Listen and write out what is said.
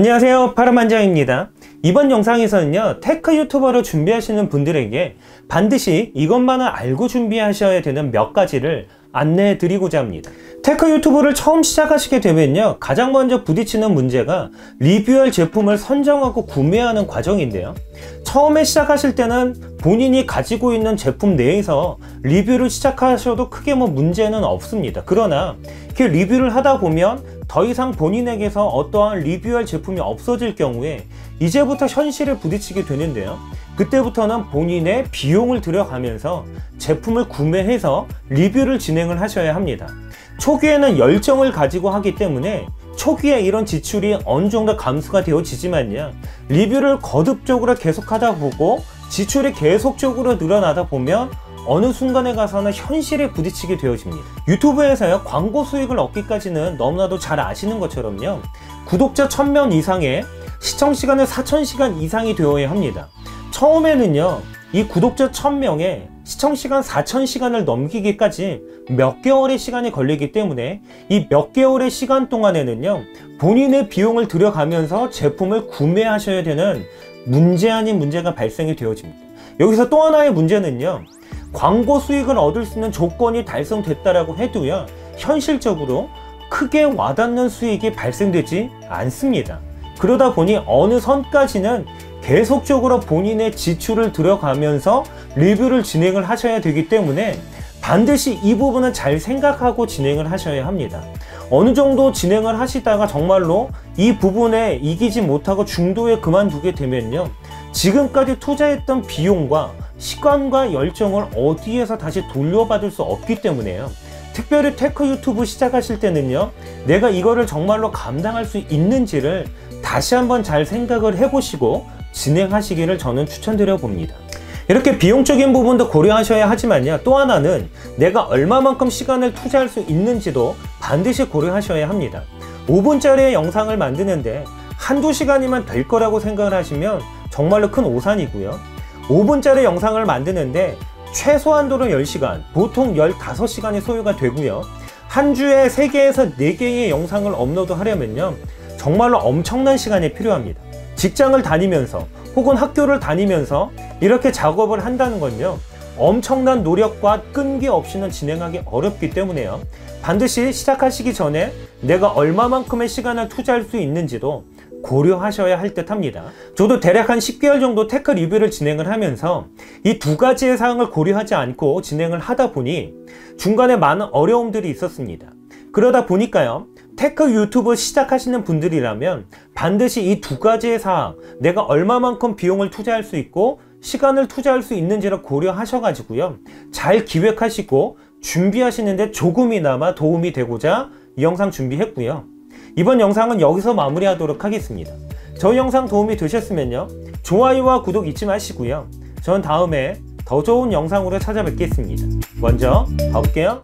안녕하세요, 파라만장입니다. 이번 영상에서는요, 테크 유튜버로 준비하시는 분들에게 반드시 이것만은 알고 준비하셔야 되는 몇 가지를 안내해 드리고자 합니다. 테크 유튜브를 처음 시작하시게 되면요, 가장 먼저 부딪히는 문제가 리뷰할 제품을 선정하고 구매하는 과정인데요, 처음에 시작하실 때는 본인이 가지고 있는 제품 내에서 리뷰를 시작하셔도 크게 문제는 없습니다. 그러나 이렇게 리뷰를 하다 보면 더 이상 본인에게서 어떠한 리뷰할 제품이 없어질 경우에 이제부터 현실에 부딪히게 되는데요, 그때부터는 본인의 비용을 들여가면서 제품을 구매해서 리뷰를 진행을 하셔야 합니다. 초기에는 열정을 가지고 하기 때문에 초기에 이런 지출이 어느 정도 감수가 되어지지만요, 리뷰를 거듭적으로 계속하다 보고 지출이 계속적으로 늘어나다 보면 어느 순간에 가서는 현실에 부딪히게 되어집니다. 유튜브에서요, 광고 수익을 얻기까지는 너무나도 잘 아시는 것처럼요, 구독자 1000명 이상에 시청시간은 4000시간 이상이 되어야 합니다. 처음에는요, 이 구독자 1000명에 시청시간 4000시간을 넘기기까지 몇 개월의 시간이 걸리기 때문에 이 몇 개월의 시간 동안에는요, 본인의 비용을 들여가면서 제품을 구매하셔야 되는 문제 아닌 문제가 발생이 되어집니다. 여기서 또 하나의 문제는요, 광고 수익을 얻을 수 있는 조건이 달성됐다라고 해도요, 현실적으로 크게 와닿는 수익이 발생되지 않습니다. 그러다 보니 어느 선까지는 계속적으로 본인의 지출을 들여가면서 리뷰를 진행을 하셔야 되기 때문에 반드시 이 부분은 잘 생각하고 진행을 하셔야 합니다. 어느 정도 진행을 하시다가 정말로 이 부분에 이기지 못하고 중도에 그만두게 되면요, 지금까지 투자했던 비용과 시간과 열정을 어디에서 다시 돌려받을 수 없기 때문에요, 특별히 테크 유튜브 시작하실 때는요, 내가 이거를 정말로 감당할 수 있는지를 다시 한번 잘 생각을 해보시고 진행하시기를 저는 추천드려 봅니다. 이렇게 비용적인 부분도 고려하셔야 하지만요, 또 하나는 내가 얼마만큼 시간을 투자할 수 있는지도 반드시 고려하셔야 합니다. 5분짜리의 영상을 만드는데 한두 시간이면 될 거라고 생각을 하시면 정말로 큰 오산이고요, 5분짜리 영상을 만드는데 최소한도로 10시간, 보통 15시간이 소요가 되고요, 한 주에 3개에서 4개의 영상을 업로드 하려면요, 정말로 엄청난 시간이 필요합니다. 직장을 다니면서 혹은 학교를 다니면서 이렇게 작업을 한다는 건요, 엄청난 노력과 끈기 없이는 진행하기 어렵기 때문에요, 반드시 시작하시기 전에 내가 얼마만큼의 시간을 투자할 수 있는지도 고려하셔야 할 듯 합니다. 저도 대략 한 10개월 정도 테크 리뷰를 진행을 하면서 이 두 가지의 사항을 고려하지 않고 진행을 하다 보니 중간에 많은 어려움들이 있었습니다. 그러다 보니까요, 테크 유튜브 시작하시는 분들이라면 반드시 이 두 가지의 사항, 내가 얼마만큼 비용을 투자할 수 있고 시간을 투자할 수 있는지를 고려하셔가지고요, 잘 기획하시고 준비하시는데 조금이나마 도움이 되고자 이 영상 준비했고요, 이번 영상은 여기서 마무리하도록 하겠습니다. 저희 영상 도움이 되셨으면요, 좋아요와 구독 잊지 마시고요, 저는 다음에 더 좋은 영상으로 찾아뵙겠습니다. 먼저 가볼게요.